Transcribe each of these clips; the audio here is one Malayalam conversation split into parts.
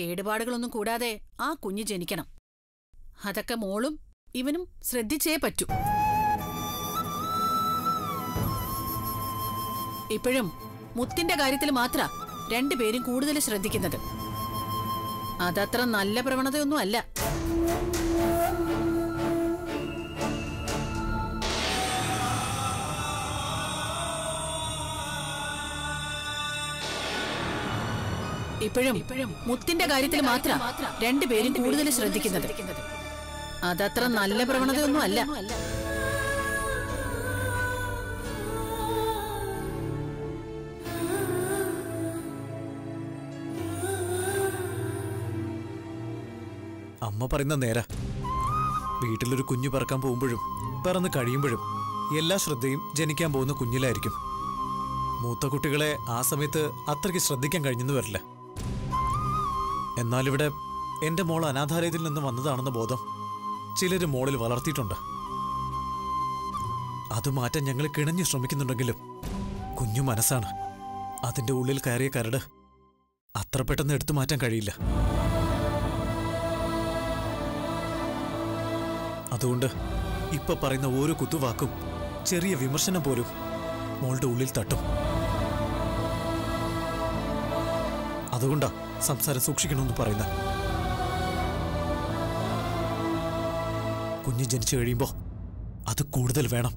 കേടുപാടുകളൊന്നും കൂടാതെ ആ കുഞ്ഞു ജനിക്കണം. അതൊക്കെ മോളും ഇവനും ശ്രദ്ധിച്ചേ പറ്റൂ. ഇപ്പോഴും മുത്തിന്റെ കാര്യത്തിൽ മാത്ര രണ്ടുപേരും കൂടുതൽ ശ്രദ്ധിക്കുന്നത്. അതത്ര നല്ല പ്രവണതയൊന്നും അല്ല. ഇപ്പോഴും മുത്തിന്റെ കാര്യത്തിൽ മാത്ര രണ്ടുപേരും കൂടുതൽ ശ്രദ്ധിക്കുന്നത്. അതത്ര നല്ല പ്രവണതയൊന്നും അല്ല. അമ്മ പറയുന്ന നേരാ. വീട്ടിലൊരു കുഞ്ഞു പറക്കാൻ പോകുമ്പോഴും പറന്ന് കഴിയുമ്പോഴും എല്ലാ ശ്രദ്ധയും ജനിക്കാൻ പോകുന്ന കുഞ്ഞിലായിരിക്കും. മൂത്ത കുട്ടികളെ ആ സമയത്ത് അത്രയ്ക്ക് ശ്രദ്ധിക്കാൻ കഴിഞ്ഞെന്ന് വരില്ല. എന്നാലിവിടെ എൻ്റെ മോൾ അനാഥാലയത്തിൽ നിന്ന് വന്നതാണെന്ന ബോധം ചിലർ മോളിൽ വളർത്തിയിട്ടുണ്ട്. അത് മാറ്റാൻ ഞങ്ങൾ കിണഞ്ഞു ശ്രമിക്കുന്നുണ്ടെങ്കിലും കുഞ്ഞു മനസ്സാണ്. അതിൻ്റെ ഉള്ളിൽ കയറിയ കരട് അത്ര പെട്ടെന്ന് എടുത്തു മാറ്റാൻ കഴിയില്ല. അതുകൊണ്ട് ഇപ്പം പറയുന്ന ഓരോ കുത്തുവാക്കും ചെറിയ വിമർശനം പോലും മോളുടെ ഉള്ളിൽ തട്ടും. അതുകൊണ്ടാണ് സംസാരം സൂക്ഷിക്കണമെന്ന് പറയുന്നത്. കുഞ്ഞ് ജനിച്ചു കഴിയുമ്പോൾ അത് കൂടുതൽ വേണം.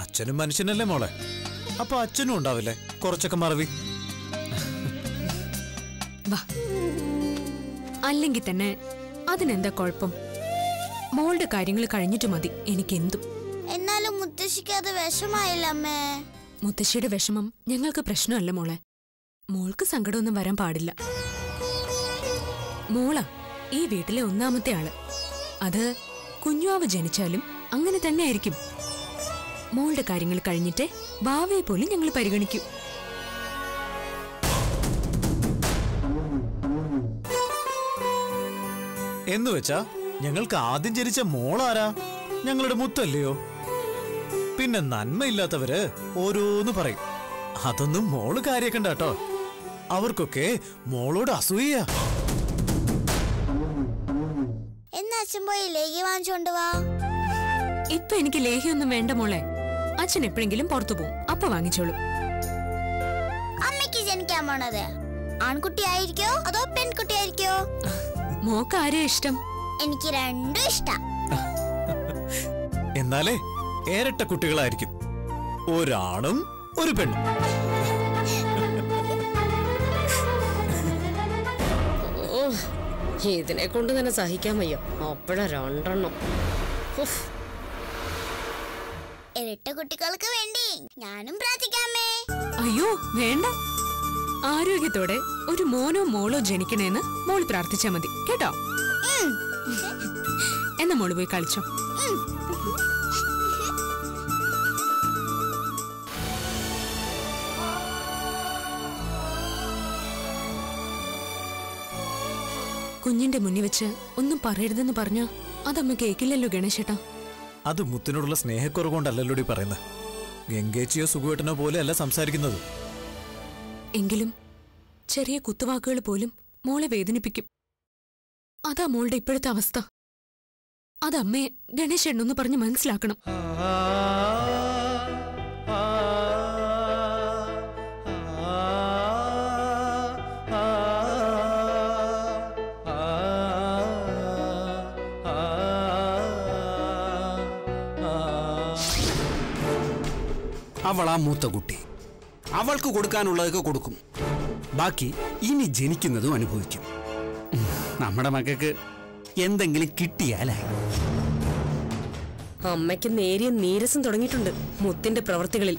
അച്ഛനും മനുഷ്യനല്ലേ മോളെ, അപ്പൊ അച്ഛനും ഉണ്ടാവില്ലേ കുറച്ചൊക്കെ മറവി. അല്ലെങ്കിൽ തന്നെ അതിനെന്താ കുഴപ്പം? മോളുടെ കാര്യങ്ങൾ കഴിഞ്ഞിട്ട് മതി എനിക്കെന്തും. എന്നാലും മുത്തശ്ശിക്ക് അത് വിഷമായില്ല അമ്മേ. മുത്തശ്ശിയുടെ വിഷമം ഞങ്ങൾക്ക് പ്രശ്നമല്ല മോളെ. മോൾക്ക് സങ്കടമൊന്നും വരാൻ പാടില്ല. മോള ഈ വീട്ടിലെ ഒന്നാമത്തെ ആള്. അത് കുഞ്ഞുവാവ് ജനിച്ചാലും അങ്ങനെ തന്നെ ആയിരിക്കും. മോളുടെ കാര്യങ്ങൾ കഴിഞ്ഞിട്ട് വാവയെ പോലും ഞങ്ങൾ പരിഗണിക്കും. എന്നുവെച്ചാ ഞങ്ങൾക്ക് ആദ്യം ജനിച്ച മോളാരാ? ഞങ്ങളുടെ മുത്തല്ലയോ? പിന്നെ നന്മയില്ലാത്തവര് ഓരോന്ന് പറയും. അതൊന്നും മോള് കാര്യക്കണ്ട കേട്ടോ. അവർക്കൊക്കെ മോളോട് അസൂയ. ഇപ്പൊ എനിക്ക് ലേഹിയൊന്നും വേണ്ട മോളെ. അച്ഛൻ എപ്പോഴെങ്കിലും പുറത്തു പോകും, അപ്പൊ വാങ്ങിച്ചോളൂ. അമ്മയ്ക്ക് ജനിക്കാൻ പോണത് ആൺകുട്ടിയായിരിക്കോ അതോ പെൺകുട്ടിയായിരിക്കോ? മോക്ക് ആരെയാ ഇഷ്ടം? എനിക്ക് രണ്ടും ഇഷ്ടം. എന്നാലേ ഏരട്ട കുട്ടികളായിരിക്കും, ഒരാണും ഒരു പെണ്ണും. ഇതിനെ കൊണ്ട് തന്നെ സഹിക്കാൻ വയ്യ. അപ്പഴ രണ്ടെണ്ണം. ഇരട്ട കുട്ടികൾക്ക് വേണ്ടി ഞാനും പ്രാർത്ഥിക്കാമേ. അയ്യോ വേണ്ട. ആരോഗ്യത്തോടെ ഒരു മോനോ മോളോ ജനിക്കണേന്ന് മോൾ പ്രാർത്ഥിച്ചാ മതി കേട്ടോ. എന്നാ മോള് പോയി കളിച്ചോ. കുഞ്ഞിന്റെ മുന്നിൽ വെച്ച് ഒന്നും പറയരുതെന്ന് പറഞ്ഞോ അതമ്മ കേക്കില്ലല്ലോ ഗണേശേട്ടാ. അത് മുത്തിനോടുള്ള സ്നേഹക്കുറവുകൊണ്ടല്ലോ പറയുന്നത്. ഗംഗേച്ചിയോ സുഖുവേട്ടനോ പോലെ അല്ല സംസാരിക്കുന്നത്. എങ്കിലും ചെറിയ കുത്തുവാക്കുകൾ പോലും മോളെ വേദനിപ്പിക്കും. അതാ മോളുടെ ഇപ്പോഴത്തെ അവസ്ഥ. അതമ്മയെ ഗണേശേട്ടനൊന്ന് പറഞ്ഞ് മനസ്സിലാക്കണം. അവളാ മൂത്ത കുട്ടി. അവൾക്ക് കൊടുക്കാനുള്ളതൊക്കെ കൊടുക്കും, ബാക്കി ഇനി ജനിക്കുന്നതും അനുഭവിക്കും. നമ്മുടെ മക്കൾക്ക് എന്തെങ്കിലും കിട്ടിയാലേ അമ്മയ്ക്ക് നേരിയ നീരസം തുടങ്ങിയിട്ടുണ്ട്. മുത്തിന്റെ പ്രവൃത്തികളിൽ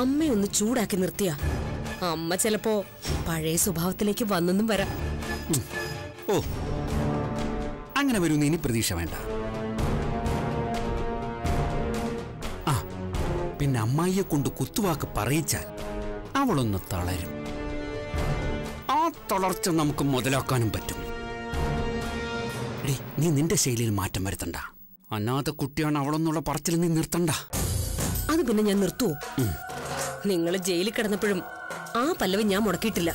അമ്മയൊന്ന് ചൂടാക്കി നിർത്തിയ അമ്മ ചിലപ്പോ പഴയ സ്വഭാവത്തിലേക്ക് വന്നെന്നും വരാം. ഓ അങ്ങനെ വരുന്ന ഇനി പ്രതീക്ഷ വേണ്ട. ആ പിന്നെ അമ്മായിയെ കൊണ്ട് കുത്തുവാക്ക് പറയിച്ചാൽ അവളൊന്ന് തളരും. ആ തളർച്ച നമുക്ക് മുതലാക്കാനും പറ്റും. നീ നിന്റെ ശൈലിയിൽ മാറ്റം വരുത്തണ്ട. അനാഥ കുട്ടിയാണ് അവളെന്നുള്ള പറച്ചിൽ നീ നിർത്തണ്ട. അത് പിന്നെ ഞാൻ നിർത്തുവോ? നിങ്ങൾ ജയിലിൽ കിടന്നപ്പോഴും ആ പല്ലവി ഞാൻ മുടക്കിയിട്ടില്ല.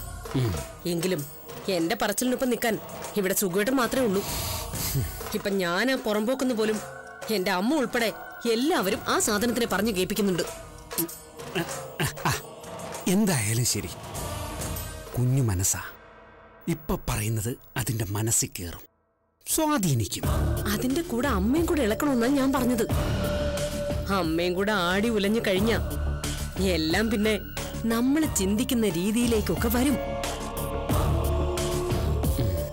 എങ്കിലും എന്റെ പറച്ചിലിനൊപ്പം നിൽക്കാൻ ഇവിടെ സുഖമായിട്ട് മാത്രമേ ഉള്ളൂ. ഇപ്പൊ ഞാൻ ആ പുറമ്പോക്കുന്ന പോലും എന്റെ അമ്മ ഉൾപ്പെടെ എല്ലാവരും ആ സാധനത്തിനെ പറഞ്ഞു കേൾപ്പിക്കുന്നുണ്ട്. എന്തായാലും ശരി, കുഞ്ഞു മനസ്സാ. ഇപ്പൊ പറയുന്നത് അതിന്റെ മനസ്സിൽ കയറും, സ്വാധീനിക്കും. അതിന്റെ കൂടെ അമ്മയും കൂടെ ഇളക്കണമെന്നാണ് ഞാൻ പറഞ്ഞത്. അമ്മയും കൂടെ ആടി ഉലഞ്ഞു കഴിഞ്ഞ എല്ലാം പിന്നെ നമ്മൾ ചിന്തിക്കുന്ന രീതിയിലേക്കൊക്കെ വരും.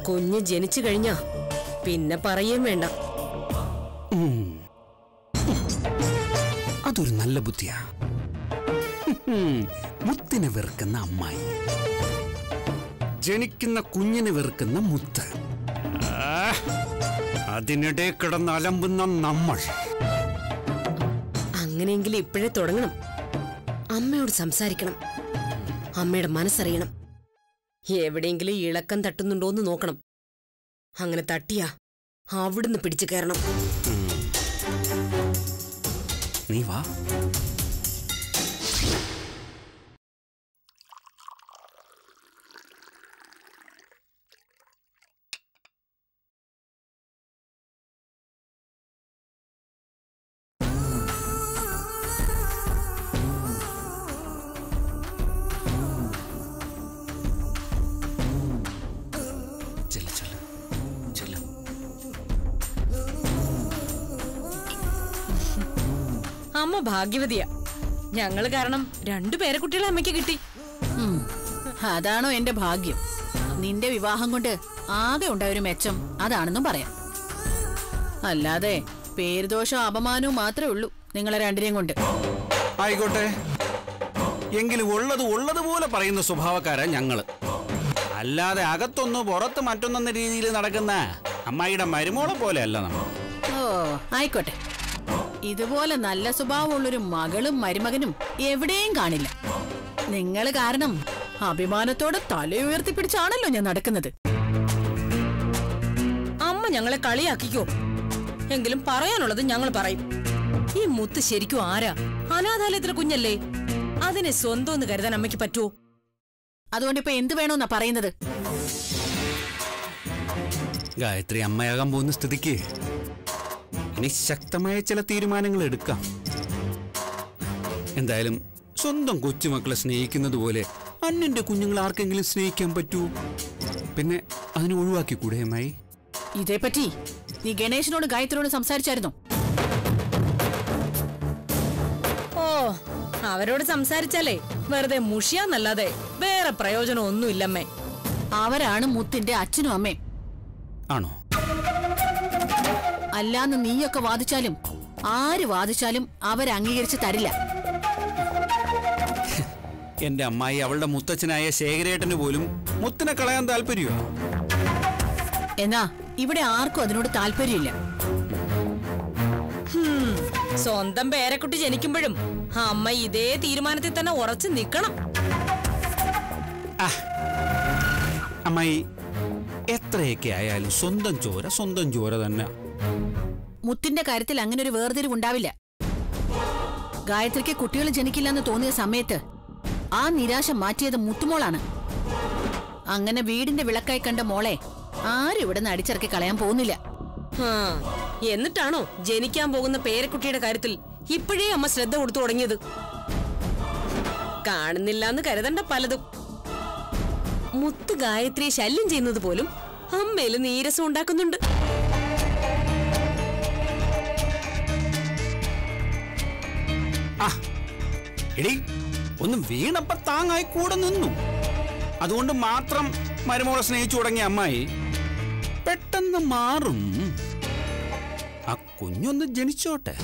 കുഞ്ഞ് ജനിച്ചു കഴിഞ്ഞ പിന്നെ പറയേം വേണ്ട. അതൊരു നല്ല ബുദ്ധിയാ. മുത്തിനെ വെറുക്കുന്ന അമ്മായി ജനിക്കുന്ന കുഞ്ഞിനെ വെറുക്കുന്ന മുത്ത്, അതിനിടെ കിടന്ന് അലമ്പുന്ന നമ്മൾ. അങ്ങനെയെങ്കിലും ഇപ്പോഴേ തുടങ്ങണം. അമ്മയോട് സംസാരിക്കണം, അമ്മയുടെ മനസ്സറിയണം, എവിടെയെങ്കിലും ഇളക്കം തട്ടുന്നുണ്ടോന്ന് നോക്കണം. അങ്ങനെ തട്ടിയാ അവിടുന്ന് പിടിച്ചു കയറണം. നീ വാ. അമ്മ ഭാഗ്യവതിയാ. ഞങ്ങള് കാരണം രണ്ടു പേരക്കുട്ടികളെ അമ്മയ്ക്ക് കിട്ടി. അതാണോ എന്റെ ഭാഗ്യം? നിന്റെ വിവാഹം കൊണ്ട് ആകെ ഉണ്ടായൊരു മെച്ചം അതാണെന്നും പറയാം. അല്ലാതെ പേരുദോഷവും അപമാനവും മാത്രമേ ഉള്ളൂ നിങ്ങളെ രണ്ടിനെയും കൊണ്ട്. ആയിക്കോട്ടെ, എങ്കിലും ഉള്ളതുപോലെ പറയുന്ന സ്വഭാവക്കാരാ ഞങ്ങള്. അല്ലാതെ അകത്തൊന്നു പുറത്ത് മറ്റൊന്നെന്ന രീതിയിൽ നടക്കുന്ന അമ്മായിയുടെ മരുമോളെ പോലെ അല്ല നമ്മൾ. ഓ ആയിക്കോട്ടെ, ഇതുപോലെ നല്ല സ്വഭാവമുള്ളൊരു മകളും മരുമകനും എവിടെയും കാണില്ല. നിങ്ങൾ കാരണം അഭിമാനത്തോടെ തലയുയർത്തിപ്പിടിച്ചാണല്ലോ ഞാൻ നടക്കുന്നത്. അമ്മ ഞങ്ങളെ കളിയാക്കിക്കോ, എങ്കിലും പറയാനുള്ളത് ഞങ്ങൾ പറയും. ഈ മുത്ത് ശരിക്കും ആരാ? അനാഥാലയത്തിലെ കുഞ്ഞല്ലേ, അതിനെ സ്വന്തമെന്ന് കരുതാൻ അമ്മയ്ക്ക് പറ്റുമോ? അതുകൊണ്ട് ഇപ്പൊ എന്ത് വേണമെന്നാ പറയുന്നത്? ഗായത്രി അമ്മയാകാൻ പോകുന്ന സ്ഥിതിക്ക് ഇനി ശക്തമായ ചില തീരുമാനങ്ങൾ എടുക്കാം. എന്തായാലും സ്വന്തം കൊച്ചുമക്കളെ സ്നേഹിക്കുന്നത് പോലെ അന്നന്റെ കുഞ്ഞുങ്ങൾ ആർക്കെങ്കിലും സ്നേഹിക്കാൻ പറ്റൂ? പിന്നെ അതിനെ ഒഴിവാക്കി കൂടെ? അമ്മായി ഇതേപ്പറ്റി നീ ഗണേശനോട് ഗായത്രിയോട് സംസാരിച്ചായിരുന്നോ? ഓ, അവരോട് സംസാരിച്ചാലേ വെറുതെ മുഷിയാന്നല്ലാതെ വേറെ പ്രയോജനം ഒന്നുമില്ലമ്മേ. അവരാണ് മുത്തിന്റെ അച്ഛനും അമ്മയും. ആണോ? അല്ലാന്ന് നീയൊക്കെ വാദിച്ചാലും ആര് വാദിച്ചാലും അവരംഗീകരിച്ച് തരില്ല. എന്റെ അമ്മായി അവളുടെ മുത്തച്ഛനായ ശേഖരേട്ടന് പോലും മുത്തിനെ കളയാൻ താല്പര്യമോ? എന്നാ ഇവിടെ ആർക്കും അതിനോട് താല്പര്യമില്ല. സ്വന്തം പേരക്കുട്ടി ജനിക്കുമ്പോഴും അമ്മ ഇതേ തീരുമാനത്തിൽ തന്നെ ഉറച്ചു നിക്കണം. അമ്മായി എത്രയൊക്കെ ആയാലും സ്വന്തം ചോര തന്നെ. മുത്തിന്റെ കാര്യത്തിൽ അങ്ങനെ ഒരു വേർതിരിവുണ്ടാവില്ല. ഗായത്രിക്ക് കുട്ടികൾ ജനിക്കില്ലെന്ന് തോന്നിയ സമയത്ത് ആ നിരാശ മാറ്റിയത് മുത്തുമോളാണ്. അങ്ങനെ വീടിന്റെ വിളക്കായി കണ്ട മോളെ ആരും ഇവിടെ നിന്ന് അടിച്ചിറക്കി കളയാൻ പോകുന്നില്ല. എന്നിട്ടാണോ ജനിക്കാൻ പോകുന്ന പേരക്കുട്ടിയുടെ കാര്യത്തിൽ ഇപ്പോഴേ അമ്മ ശ്രദ്ധ കൊടുത്തു തുടങ്ങിയത്? കാണുന്നില്ലാന്ന് കരുതണ്ട പലതും. മുത്ത് ഗായത്രിയെ ശല്യം ചെയ്യുന്നത് പോലും അമ്മയില് നീരസം ഉണ്ടാക്കുന്നുണ്ട്. ഒന്നും വീണപ്പോ താങ്ങായി കൂടെ നിന്നു. അതുകൊണ്ട് മാത്രം മരുമോളെ സ്നേഹിച്ചു തുടങ്ങിയ അമ്മായി പെട്ടെന്ന് മാറും. ആ കുഞ്ഞൊന്ന് ജനിച്ചോട്ടെ.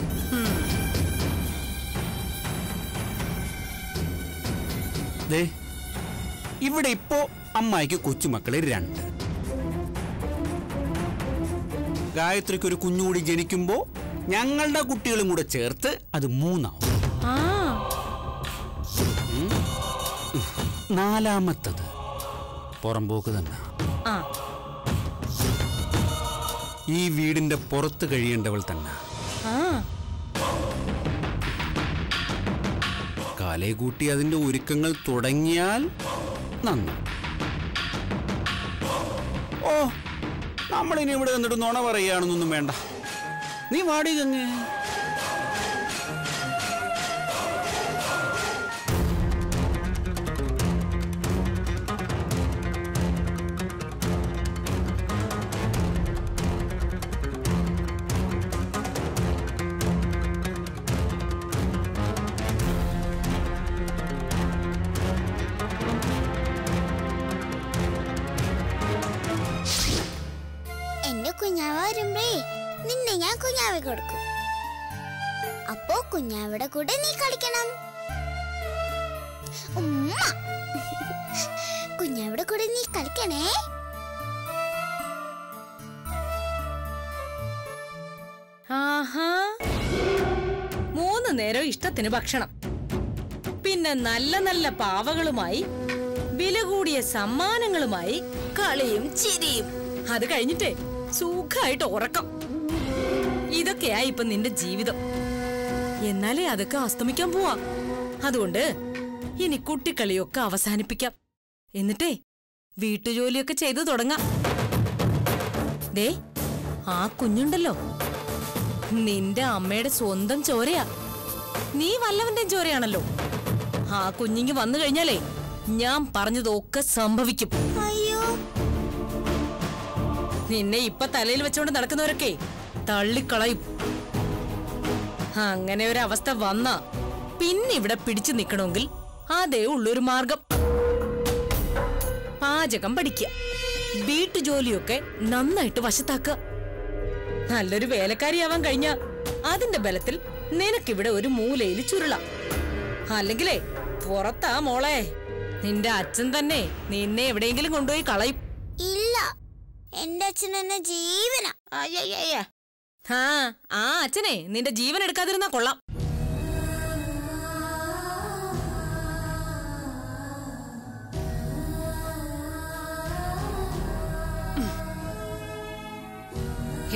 ഇവിടെ ഇപ്പോ അമ്മായിക്ക് കൊച്ചുമക്കളെ രണ്ട്, ഗായത്രിക്ക് ഒരു കുഞ്ഞുകൂടി ജനിക്കുമ്പോ ഞങ്ങളുടെ കുട്ടികളും കൂടെ ചേർത്ത് അത് മൂന്നാവും. നാലാമത്തത് പുറമ്പോക്ക് തന്നെ. ഈ വീടിന്റെ പുറത്ത് കഴിയേണ്ടവൾ തന്നെ. കാലേ കൂട്ടി അതിന്റെ ഒരുക്കങ്ങൾ തുടങ്ങിയാൽ നന്നു. ഓ, നമ്മളിനി ഇവിടെ നിന്നിട്ട് നുണ പറയുകയാണെന്നൊന്നും വേണ്ട. നീ വാടി കങ്ങ്. അപ്പോ കുഞ്ഞാവിടെ കൂടെ നീ കളിക്കണം. കുഞ്ഞാവിടെ കൂടെ നീ കളിക്കണേ. മൂന്ന് നേരം ഇഷ്ടത്തിന് ഭക്ഷണം, പിന്നെ നല്ല നല്ല പാവകളുമായി വില കൂടിയ സമ്മാനങ്ങളുമായി കളിയും ചിരിയും. അത് കഴിഞ്ഞിട്ടേ സുഖമായിട്ട് ഉറക്കം. ഇതൊക്കെയായി ഇപ്പൊ നിന്റെ ജീവിതം. എന്നാലേ അതൊക്കെ അസ്തമിക്കാൻ പോവാ. അതുകൊണ്ട് ഇനി കുട്ടിക്കളിയൊക്കെ അവസാനിപ്പിക്കാം. എന്നിട്ടേ വീട്ടുജോലിയൊക്കെ ചെയ്തു തുടങ്ങാം. ദേ, ആ കുഞ്ഞുണ്ടല്ലോ, നിന്റെ അമ്മയുടെ സ്വന്തം ചോരയാ. നീ വല്ലവന്റെ ചോരയാണല്ലോ. ആ കുഞ്ഞിങ്ങി വന്നു കഴിഞ്ഞാലേ ഞാൻ പറഞ്ഞതൊക്കെ സംഭവിക്കും. നിന്നെ ഇപ്പൊ തലയിൽ വെച്ചോണ്ട് നടക്കുന്നവരൊക്കെ തള്ളിക്കളയും. അങ്ങനെ ഒരവസ്ഥ വന്നാ പിന്നെ ഇവിടെ പിടിച്ചു നിക്കണമെങ്കിൽ അതേ ഉള്ളൊരു മാർഗം. പാചകം പഠിക്കുക, വീട്ടുജോലിയൊക്കെ നന്നായിട്ട് വശത്താക്കുക. നല്ലൊരു വേലക്കാരിയാവാൻ കഴിഞ്ഞ അതിന്റെ ബലത്തിൽ നിനക്കിവിടെ ഒരു മൂലയിൽ ചുരുള. അല്ലെങ്കിലേ പുറത്താ മോളെ, നിന്റെ അച്ഛൻ തന്നെ നിന്നെ എവിടെയെങ്കിലും കൊണ്ടുപോയി കളയും. ഇല്ല, എന്റെ അച്ഛൻ എന്നെ ജീവനാ. ആ അച്ഛനെ നിന്റെ ജീവൻ എടുക്കാതിരുന്നാ കൊള്ളാം.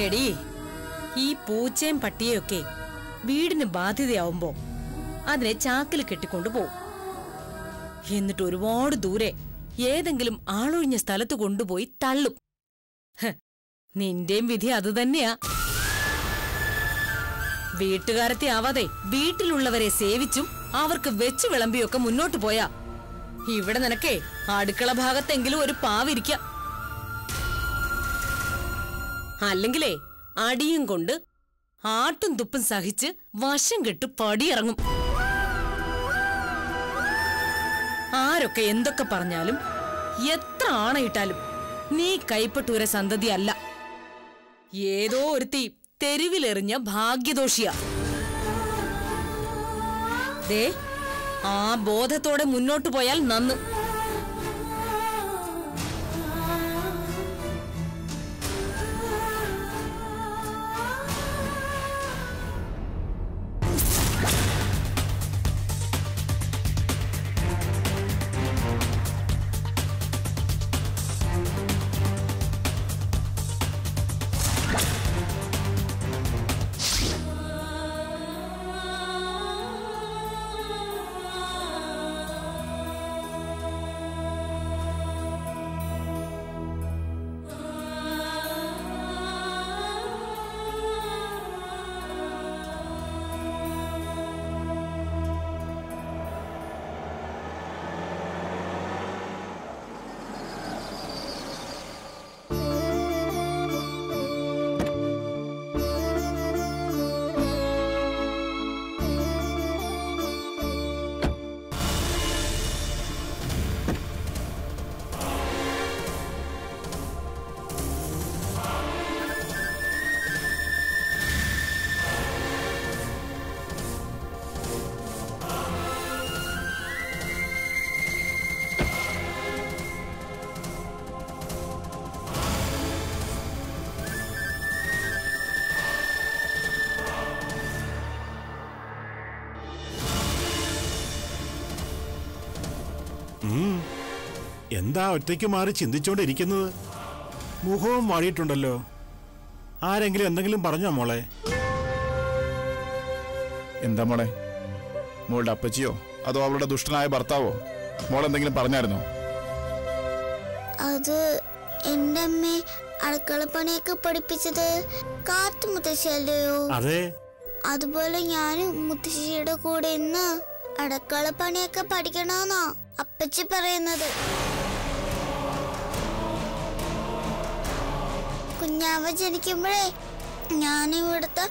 എടീ, ഈ പൂച്ചയും പട്ടിയെയൊക്കെ വീടിന് ബാധ്യതയാവുമ്പോ അതിനെ ചാക്കിൽ കെട്ടിക്കൊണ്ടു പോവും. എന്നിട്ട് ഒരുപാട് ദൂരെ ഏതെങ്കിലും ആളൊഴിഞ്ഞ സ്ഥലത്ത് കൊണ്ടുപോയി തള്ളും. നിന്റെയും വിധി അത് തന്നെയാ. വീട്ടുകാരത്തെ ആവാതെ വീട്ടിലുള്ളവരെ സേവിച്ചും അവർക്ക് വെച്ചു വിളമ്പിയൊക്കെ മുന്നോട്ടു പോയാ ഇവിടെ നിനക്കേ അടുക്കള ഭാഗത്തെങ്കിലും ഒരു പാവിരിക്കാം. അല്ലെങ്കിലേ അടിയും കൊണ്ട് ആട്ടും തുപ്പും സഹിച്ച് വശം കെട്ട് പടിയിറങ്ങും. ആരൊക്കെ എന്തൊക്കെ പറഞ്ഞാലും എത്ര ആണയിട്ടാലും നീ കൈപ്പട്ടൂര സന്തതിയല്ല. ഏതോ ഒരുത്തി തെരുവിലെറിഞ്ഞ ഭാഗ്യദോഷിയാ. ദേ, ആ ബോധത്തോടെ മുന്നോട്ടു പോയാൽ നന്ന്. എന്താ ഒറ്റയ്ക്ക് മാറി ചിന്തിച്ചുകൊണ്ടിരിക്കുന്നത്? മുഖവും വാടിയിട്ടുണ്ടല്ലോ. ആരെങ്കിലും എന്തെങ്കിലും പറഞ്ഞോ മോളെ? എന്താ മോളെ, മോളുടെ അപ്പച്ചിയോ അതോ അവളുടെ ദുഷ്ടനായ ഭർത്താവോ മോളെന്തെങ്കിലും പറഞ്ഞായിരുന്നോ? അത് എന്റെ അമ്മ അടുക്കളപ്പണിയൊക്കെ പഠിപ്പിച്ചത് കാത്തു മുത്തശ്ശിയല്ലയോ? അതെ, അതുപോലെ ഞാനും മുത്തശ്ശിയുടെ കൂടെ ഇന്ന് അടുക്കളപ്പണിയൊക്കെ പഠിക്കണമെന്നോ അപ്പച്ചി പറയുന്നത്. കുഞ്ഞാവ ജനിക്കുമ്പോഴേ ഞാനിവിടുത്തെ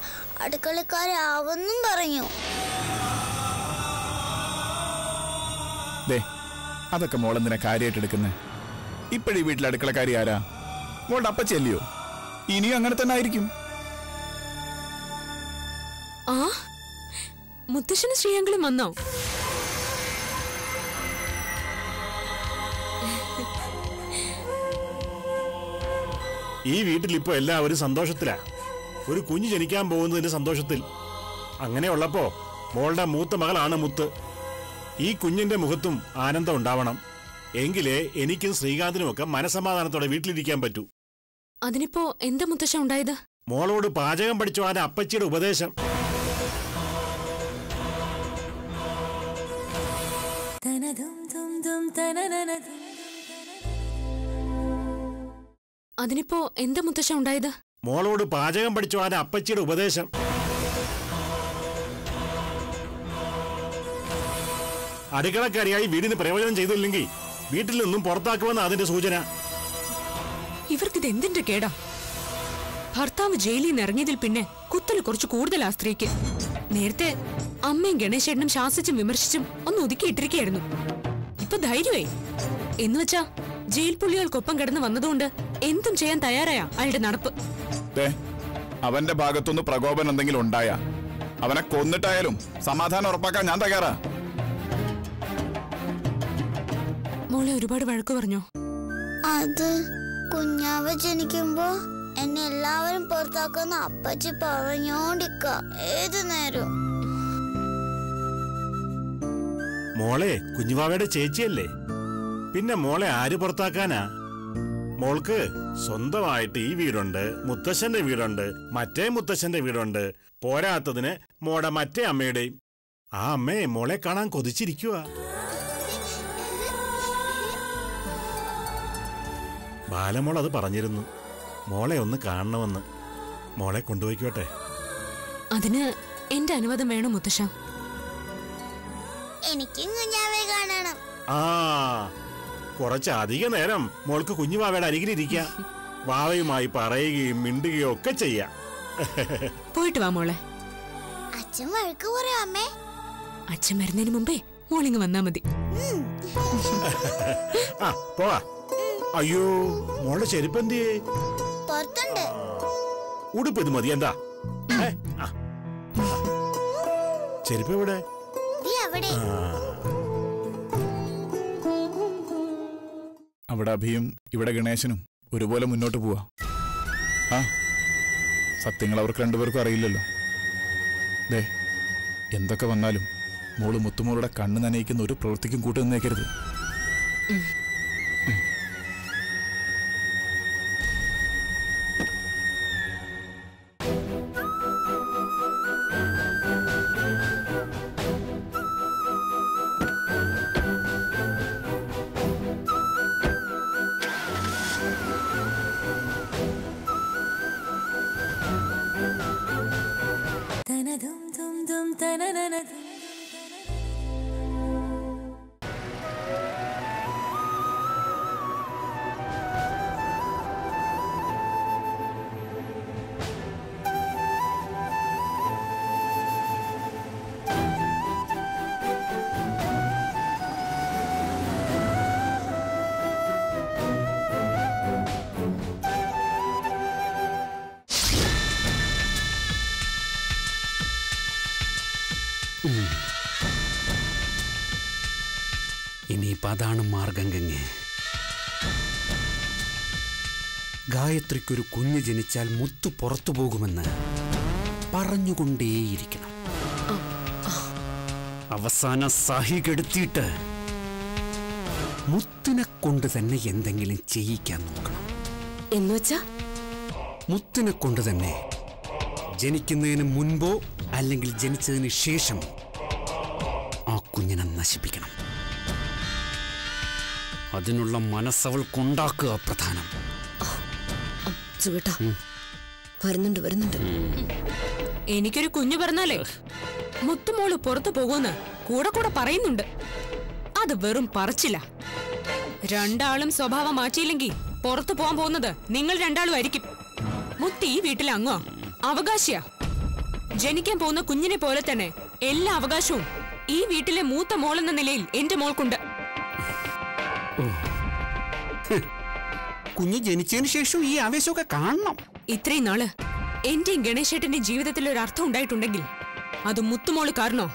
അടുക്കളക്കാരാവെന്നും പറഞ്ഞു. അതൊക്കെ മോളെന്തിനാ കാര്യമായിട്ട് എടുക്കുന്നത്? ഇപ്പോഴീ വീട്ടിലെ അടുക്കളക്കാരി ആരാ? മോളുടെ അപ്പച്ചല്ലയോ? ഇനിയും അങ്ങനെ തന്നെ ആയിരിക്കും. ആ മുത്തശ്ശനും ശ്രീയങ്കളും വന്നോ? ഈ വീട്ടിലിപ്പോ എല്ലാവരും സന്തോഷത്തിലാ. ഒരു കുഞ്ഞ് ജനിക്കാൻ പോകുന്നതിന്റെ സന്തോഷത്തിൽ. അങ്ങനെയുള്ളപ്പോ മോളുടെ മൂത്ത മകളാണ് മുത്ത്. ഈ കുഞ്ഞിന്റെ മുഖത്തും ആനന്ദം ഉണ്ടാവണം. എങ്കിലേ എനിക്കും ശ്രീകാന്തിനുമൊക്കെ മനസമാധാനത്തോടെ വീട്ടിലിരിക്കാൻ പറ്റൂ. അതിനിപ്പോ എന്താ മുത്തശ്ശ ഉണ്ടായത്? മോളോട് പാചകം പഠിച്ചോടാൻ അപ്പച്ചിയുടെ ഉപദേശം. അതിനിപ്പോ എന്താ മുത്തശ്ശ ഉണ്ടായത്? മോളോട് പാചകം പഠിച്ചോടാൻ അപ്പച്ചിയുടെ ഉപദേശം. അടുക്കളക്കാരിയായി വീടിന് പ്രയോജനം ചെയ്തില്ലെങ്കിൽ വീട്ടിൽ നിന്നും പുറത്താക്കുമെന്ന് അതിന്റെ സൂചന. ഇവർക്കിത് എന്തിന്റെ കേടാ? ഭർത്താവ് ജയിലിൽ നിന്ന് ഇറങ്ങിയതിൽ പിന്നെ കുത്തല് കുറച്ച് കൂടുതലാ സ്ത്രീക്ക്. നേരത്തെ അമ്മയും ഗണേശേട്ടനും ശാസിച്ചും വിമർശിച്ചും ഒന്ന് ഒതുക്കിയിട്ടിരിക്കുകയായിരുന്നു. ഇപ്പൊ ധൈര്യമായി എന്നുവെച്ചാ ജയിൽ പുള്ളികൾക്കൊപ്പം കിടന്ന് വന്നതുകൊണ്ട് എന്തും ചെയ്യാൻ തയ്യാറായ അയാളുടെ നടപ്പ്. അവന്റെ ഭാഗത്തുനിന്ന് പ്രകോപനം എന്തെങ്കിലും ഉണ്ടായാ അവനെ കൊന്നിട്ടായാലും സമാധാനം ഉറപ്പാക്കാൻ ഞാൻ തയ്യാറാ. മോളെ ഒരുപാട് വഴക്ക് പറഞ്ഞോ? അത് കുഞ്ഞാവ ജനിക്കുമ്പോ എന്നെ എല്ലാവരും പുറത്താക്കുന്ന അപ്പച്ചി പറഞ്ഞോണ്ടിക്ക ഏത് നേരം. മോളെ കുഞ്ഞുവാവയുടെ ചേച്ചിയല്ലേ, പിന്നെ മോളെ ആര് പുറത്താക്കാനാ? മോൾക്ക് സ്വന്തമായിട്ട് ഈ വീടുണ്ട്, മുത്തശ്ശന്റെ വീടുണ്ട്, മറ്റേ മുത്തശ്ശന്റെ വീടുണ്ട്, പോരാത്തതിന് മോടെ മറ്റേ അമ്മയുടെയും. ആ അമ്മയെ മോളെ കാണാൻ കൊതിച്ചിരിക്കുക. ബാലമോൾ അത് പറഞ്ഞിരുന്നു, മോളെ ഒന്ന് കാണണമെന്ന്. മോളെ കൊണ്ടുപോയിക്കോട്ടെ? അതിന് എന്റെ അനുവാദം വേണം മുത്തശ്ശ. എനിക്കും കുഞ്ഞാവയെ കാണണം. ആ കുറച്ചധിക നേരം മോൾക്ക് കുഞ്ഞുവാവയുടെ അരികിലിരിക്കാം, വാവയുമായി പറയുകയും മിണ്ടുകയോ ഒക്കെ ചെയ്യാം. പോയിട്ട് വാ മോളെ. അച്ഛൻ വഴക്ക് പറയാ അമ്മേ. അച്ഛൻ വരുന്നതിന് മുമ്പേ മോളിങ് വന്നാ മതി. ആ പോവാ. അയ്യോ മോളുടെ ചെരുപ്പ് എന്തിയേ? ഉടുപ്പ് ഇത് മതി. എന്താ ചെരുപ്പ് എവിടെ? അവിടെ അഭിയും ഇവിടെ ഗണേശനും ഒരുപോലെ മുന്നോട്ട് പോവാ. ആ സത്യങ്ങൾ അവർക്ക് രണ്ടുപേർക്കും അറിയില്ലല്ലോ. ദേ എന്തൊക്കെ വന്നാലും മോള് മുത്തുമോളുടെ കണ്ണ് നനയിക്കുന്ന ഒരു പ്രവൃത്തിക്കും കൂട്ടു നിന്നേക്കരുത്. ഇനിയിപ്പ അതാണ് മാർഗം ഗംഗേ. ഗായത്രിക്കൊരു കുഞ്ഞ് ജനിച്ചാൽ മുത്തു പുറത്തു പോകുമെന്ന് പറഞ്ഞുകൊണ്ടേയിരിക്കണം. അവസാന സാഹികെടുത്തിട്ട് മുത്തിനെ കൊണ്ട് തന്നെ എന്തെങ്കിലും ചെയ്യിക്കാൻ നോക്കണം. എന്നുവെച്ചാ മുത്തിനെ കൊണ്ട് തന്നെ ജനിക്കുന്നതിന് മുൻപോ അല്ലെങ്കിൽ ജനിച്ചതിന് ശേഷമോ ആ കുഞ്ഞിനെ നശിപ്പിക്കണം. അതിനുള്ള മനസ്സവൾക്കുണ്ടാക്കുക പ്രധാനം. വരുന്നുണ്ട് വരുന്നുണ്ട്. എനിക്കൊരു കുഞ്ഞു പറഞ്ഞാലേ മുത്തുമോള് പുറത്തു പോകുമെന്ന് കൂടെ കൂടെ പറയുന്നുണ്ട്. അത് വെറും പറച്ചില്ല. രണ്ടാളും സ്വഭാവം മാറ്റിയില്ലെങ്കിൽ പുറത്തു പോകാൻ പോകുന്നത് നിങ്ങൾ രണ്ടാളും ആയിരിക്കും. മുത്ത് ഈ വീട്ടിലെ അങ്ങോ അവകാശിയാ. ജനിക്കാൻ പോകുന്ന കുഞ്ഞിനെ പോലെ തന്നെ എല്ലാ അവകാശവും ഈ വീട്ടിലെ മൂത്ത മോളെന്ന നിലയിൽ എന്റെ മോൾക്കുണ്ട്. കുഞ്ഞ് ജനിച്ചതിന് ശേഷം ഈ ആവേശമൊക്കെ കാണണം. ഇത്രയും നാള് എന്റെയും ഗണേശേട്ടന്റെ ജീവിതത്തിൽ ഒരു അർത്ഥം ഉണ്ടായിട്ടുണ്ടെങ്കിൽ അത് മുത്തുമോള് കാരണോ?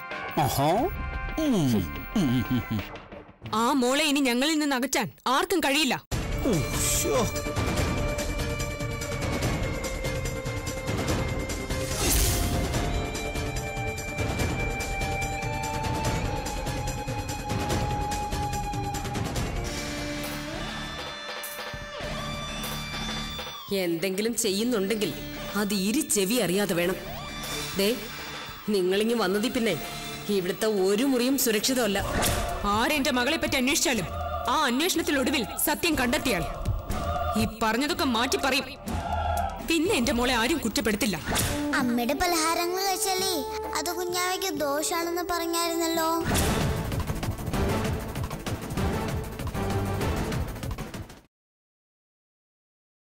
ആ മോളെ ഇനി ഞങ്ങളിൽ നിന്ന് അകറ്റാൻ ആർക്കും കഴിയില്ല. എന്തെങ്കിലും ചെയ്യുന്നുണ്ടെങ്കിൽ അത് ഇരി ചെവി അറിയാതെ വേണം. ദേ നിങ്ങളിങ്ങി വന്നതി പിന്നെ ഇവിടുത്തെ ഒരു മുറിയും സുരക്ഷിതമല്ല. ആരെന്റെ മകളെ പറ്റി അന്വേഷിച്ചാലും ആ അന്വേഷണത്തിലൊടുവിൽ സത്യം കണ്ടെത്തിയാൽ ഈ പറഞ്ഞതൊക്കെ മാറ്റി പറയും. പിന്നെ എന്റെ മോളെ ആരും കുറ്റപ്പെടുത്തില്ല. അമ്മയുടെ പലഹാരങ്ങൾ കഴിച്ചാലേ അത് കുഞ്ഞാവയ്ക്ക് ദോഷാണെന്ന് പറഞ്ഞായിരുന്നല്ലോ.